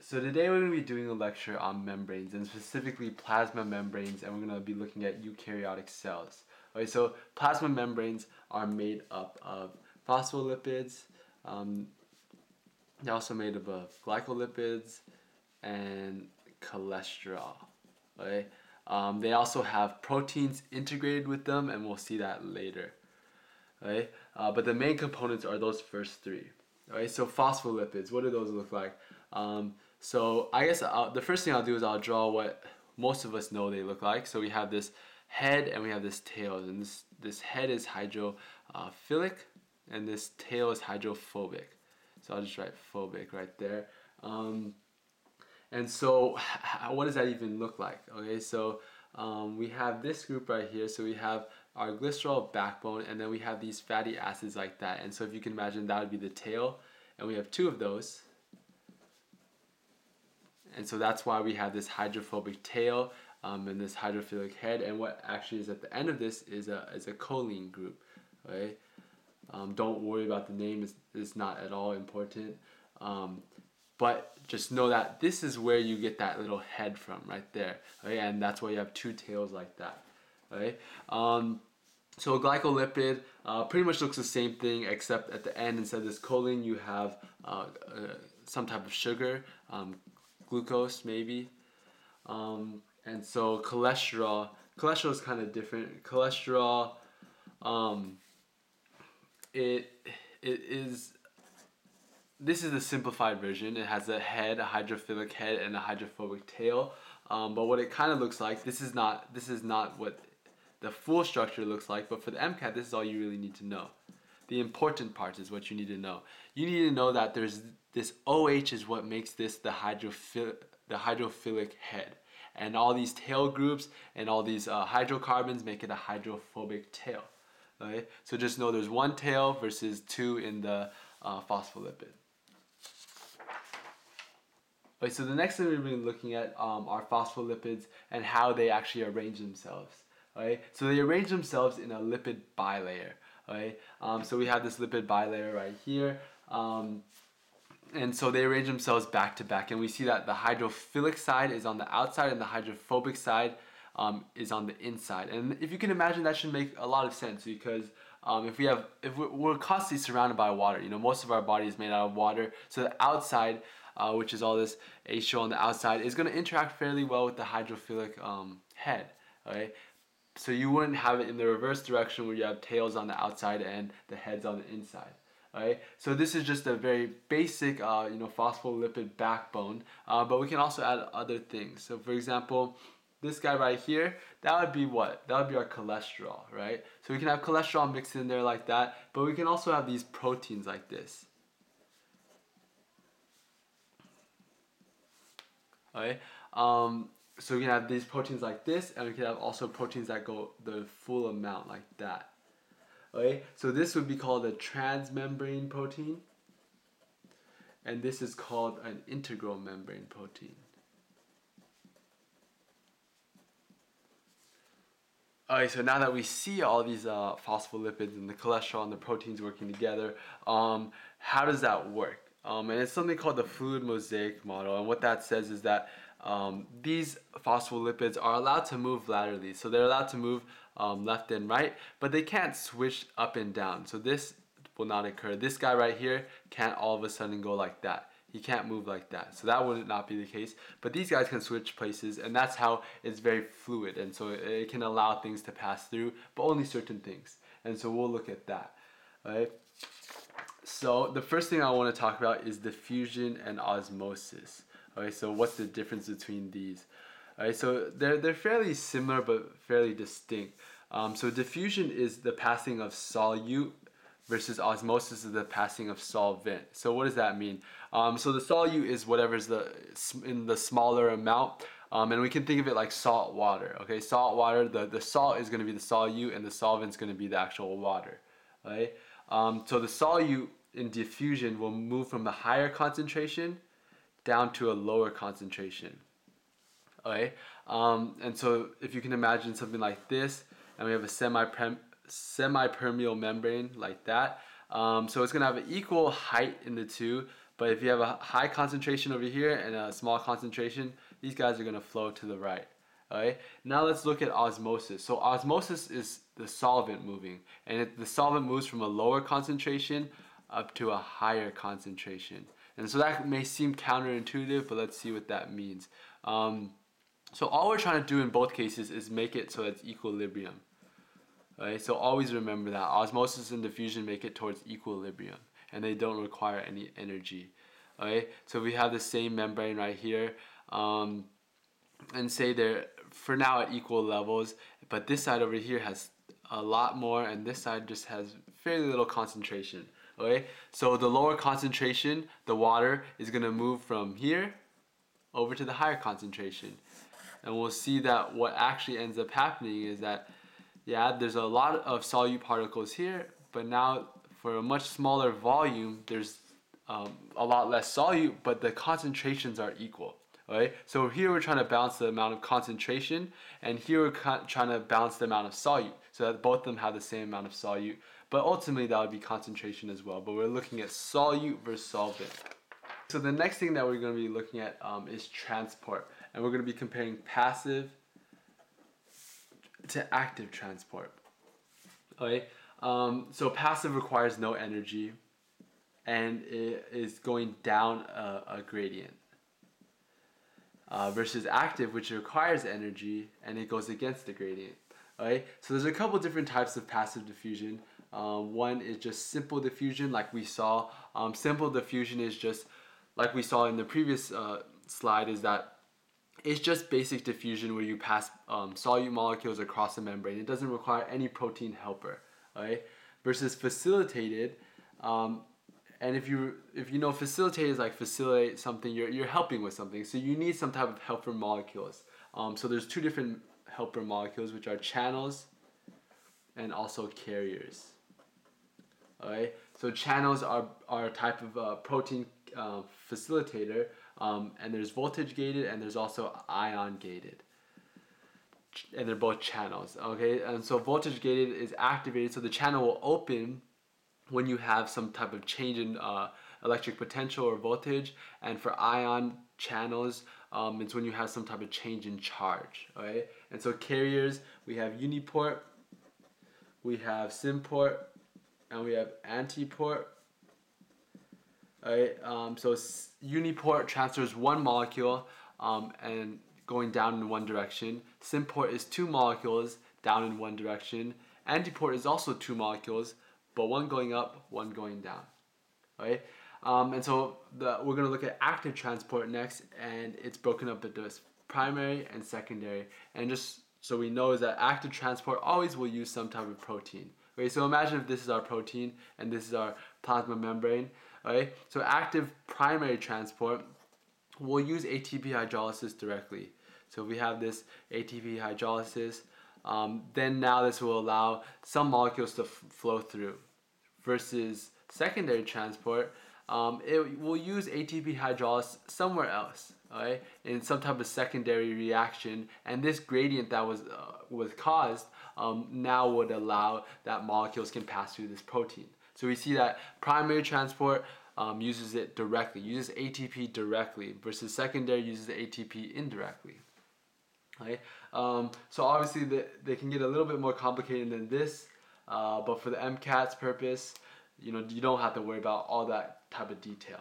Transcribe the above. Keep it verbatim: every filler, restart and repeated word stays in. So today we're going to be doing a lecture on membranes, and specifically plasma membranes, and we're going to be looking at eukaryotic cells. Okay, so plasma membranes are made up of phospholipids, um, they're also made up of glycolipids and cholesterol. Okay? Um, they also have proteins integrated with them, and we'll see that later. Okay? Uh, but the main components are those first three. Okay? So phospholipids, what do those look like? Um, so I guess I'll, the first thing I'll do is I'll draw what most of us know they look like. So we have this head and we have this tail, and this, this head is hydrophilic and this tail is hydrophobic. So I'll just write phobic right there. Um, and so what does that even look like? Okay, so um, we have this group right here. So we have our glycerol backbone, and then we have these fatty acids like that. And so if you can imagine, that would be the tail, and we have two of those. And so that's why we have this hydrophobic tail um, and this hydrophilic head. And what actually is at the end of this is a, is a choline group. Okay? Um, don't worry about the name. It's, it's not at all important. Um, but just know that this is where you get that little head from right there. Okay? And that's why you have two tails like that. Okay? Um, so a glycolipid uh, pretty much looks the same thing, except at the end, instead of this choline, you have uh, uh, some type of sugar. Um, Glucose maybe, um, and so cholesterol. Cholesterol is kind of different. Cholesterol, um, it it is. This is the simplified version. It has a head, a hydrophilic head, and a hydrophobic tail. Um, but what it kind of looks like. This is not. This is not what the full structure looks like. But for the MCAT, this is all you really need to know. The important part is what you need to know. You need to know that there's this O H is what makes this the hydrophil the hydrophilic head, and all these tail groups and all these uh, hydrocarbons make it a hydrophobic tail. Okay, so just know there's one tail versus two in the uh, phospholipid. Okay, so the next thing we've been looking at um, are phospholipids and how they actually arrange themselves. Okay, so they arrange themselves in a lipid bilayer. Okay, um, so we have this lipid bilayer right here. Um, And so they arrange themselves back to back, and we see that the hydrophilic side is on the outside and the hydrophobic side um, is on the inside. And if you can imagine, that should make a lot of sense, because um, if we have, if we're constantly surrounded by water, you know, most of our body is made out of water. So the outside, uh, which is all this H two O on the outside, is going to interact fairly well with the hydrophilic um, head. Okay? So you wouldn't have it in the reverse direction where you have tails on the outside and the heads on the inside. Right? So this is just a very basic uh, you know, phospholipid backbone, uh, but we can also add other things. So for example, this guy right here, that would be what? That would be our cholesterol, right? So we can have cholesterol mixed in there like that, but we can also have these proteins like this. Okay? Um, so we can have these proteins like this, and we can have also proteins that go the full amount like that. Okay, so this would be called a transmembrane protein, and this is called an integral membrane protein. Alright, so now that we see all these uh, phospholipids and the cholesterol and the proteins working together, um, how does that work? Um, and it's something called the fluid mosaic model, and what that says is that um, these phospholipids are allowed to move laterally, so they're allowed to move Um, left and right, but they can't switch up and down. So this will not occur. This guy right here can't all of a sudden go like that. He can't move like that. So that would not be the case. But these guys can switch places, and that's how it's very fluid. And so it can allow things to pass through, but only certain things. And so we'll look at that. All right. So the first thing I want to talk about is diffusion and osmosis. All right. So what's the difference between these? Alright, so they're, they're fairly similar but fairly distinct. Um, so diffusion is the passing of solute versus osmosis is the passing of solvent. So what does that mean? Um, so the solute is whatever's the, in the smaller amount, um, and we can think of it like salt water. Okay, salt water, the, the salt is going to be the solute and the solvent is going to be the actual water. Right? Um, so the solute in diffusion will move from the higher concentration down to a lower concentration. Okay. Um, and so if you can imagine something like this, and we have a semi-permeable membrane like that, um, so it's going to have an equal height in the two, But if you have a high concentration over here and a small concentration, these guys are going to flow to the right. All right. Now let's look at osmosis. So osmosis is the solvent moving, and it, the solvent moves from a lower concentration up to a higher concentration. And so that may seem counterintuitive, but let's see what that means. Um, so all we're trying to do in both cases is make it so it's equilibrium. All right. So always remember that osmosis and diffusion make it towards equilibrium, and they don't require any energy. All right. So we have the same membrane right here. Um, and say they're for now at equal levels, but this side over here has a lot more and this side just has fairly little concentration. Okay, so the lower concentration, the water, is going to move from here over to the higher concentration, and we'll see that what actually ends up happening is that, yeah, there's a lot of solute particles here, but now for a much smaller volume there's um, a lot less solute, but the concentrations are equal. Right? So here we're trying to balance the amount of concentration, and here we're trying to balance the amount of solute so that both of them have the same amount of solute, but ultimately that would be concentration as well. But we're looking at solute versus solvent. So the next thing that we're going to be looking at um, is transport, and we're going to be comparing passive to active transport. Okay? Um, so passive requires no energy and it is going down a, a gradient. Uh, versus active, which requires energy and it goes against the gradient. Alright, so there's a couple different types of passive diffusion. Uh, one is just simple diffusion, like we saw. Um, simple diffusion is just like we saw in the previous uh, slide, is that it's just basic diffusion where you pass um, solute molecules across the membrane. It doesn't require any protein helper. Alright, versus facilitated. Um, And if you if you know facilitate is like facilitate something, you're you're helping with something. So you need some type of helper molecules. Um, so there's two different helper molecules, which are channels and also carriers. All right. So channels are are a type of uh, protein uh, facilitator, um, and there's voltage gated and there's also ion gated. And they're both channels. Okay. And so voltage gated is activated, so the channel will open when you have some type of change in uh, electric potential or voltage, and for ion channels, um, it's when you have some type of change in charge. Alright, and so carriers, we have uniport, we have symport, and we have antiport. Alright, um, so uniport transfers one molecule um, and going down in one direction. Symport is two molecules down in one direction. Antiport is also two molecules, but one going up, one going down. Right? Um, and so the, we're going to look at active transport next, and it's broken up into primary and secondary. And just so we know is that active transport always will use some type of protein. Okay, so imagine if this is our protein and this is our plasma membrane. Right? So active primary transport will use A T P hydrolysis directly. So we have this A T P hydrolysis, um, then now this will allow some molecules to flow through. Versus secondary transport, um, it will use A T P hydrolysis somewhere else, right? In some type of secondary reaction, and this gradient that was uh, was caused um, now would allow that molecules can pass through this protein. So we see that primary transport um, uses it directly, uses A T P directly, versus secondary uses A T P indirectly. Right? Um, so obviously the, they can get a little bit more complicated than this, uh, but for the MCAT's purpose, you know, you don't have to worry about all that type of detail.